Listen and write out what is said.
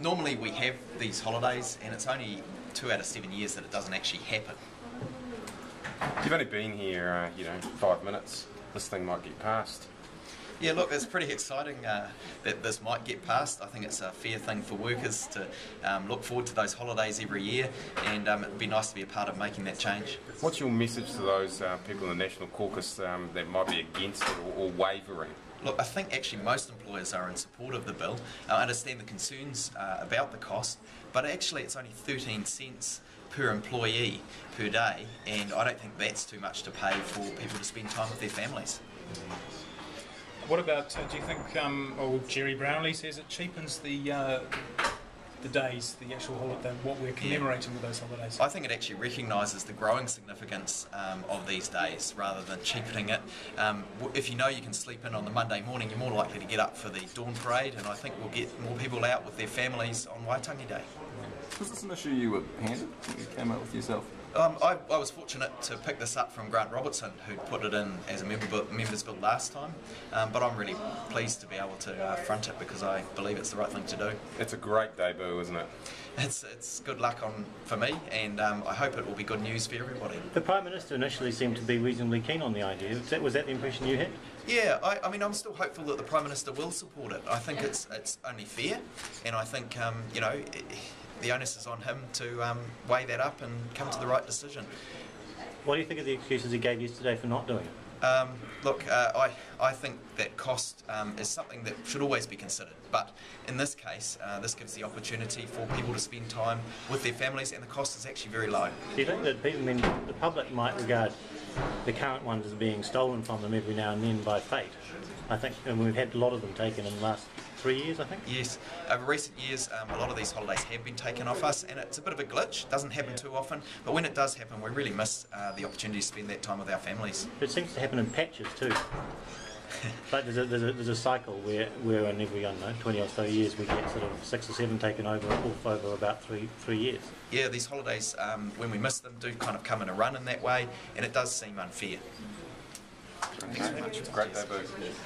Normally we have these holidays and it's only 2 out of 7 years that it doesn't actually happen. You've only been here, 5 minutes. This thing might get passed. Yeah, look, it's pretty exciting that this might get passed. I think it's a fair thing for workers to look forward to those holidays every year, and it would be nice to be a part of making that change. What's your message to those people in the National Caucus that might be against it or wavering? Look, I think actually most employers are in support of the bill. I understand the concerns about the cost, but actually it's only 13 cents per employee per day, and I don't think that's too much to pay for people to spend time with their families. What about, do you think, old Gerry Brownlee says it cheapens the days, the actual holiday, what we're commemorating with those holidays? I think it actually recognises the growing significance of these days rather than cheapening it. If you know you can sleep in on the Monday morning, you're more likely to get up for the dawn parade, and I think we'll get more people out with their families on Waitangi Day. Was this an issue you were handed, you came up with yourself? I was fortunate to pick this up from Grant Robertson, who put it in as a member's bill last time, but I'm really pleased to be able to front it because I believe it's the right thing to do. It's a great debut, isn't it? It's good luck for me, and I hope it will be good news for everybody. The Prime Minister initially seemed to be reasonably keen on the idea. Was that the impression you had? Yeah, I mean, I'm still hopeful that the Prime Minister will support it. I think it's only fair, and I think, the onus is on him to weigh that up and come to the right decision. What do you think of the excuses he gave yesterday for not doing it? Look, I think that cost is something that should always be considered, but in this case, this gives the opportunity for people to spend time with their families, and the cost is actually very low. Do you think that people, the public might regard the current ones as being stolen from them every now and then by fate? I think, and we've had a lot of them taken in the last 3 years, I think? Yes. Over recent years, a lot of these holidays have been taken off us, and it's a bit of a glitch. Doesn't happen too often, but when it does happen, we really miss the opportunity to spend that time with our families. It seems to happen in patches, too. But there's a cycle where in every, 20 or so years, we get sort of 6 or 7 taken off over about three years. Yeah, these holidays, when we miss them, do kind of come in a run in that way, and it does seem unfair. Thanks very much. Great debut.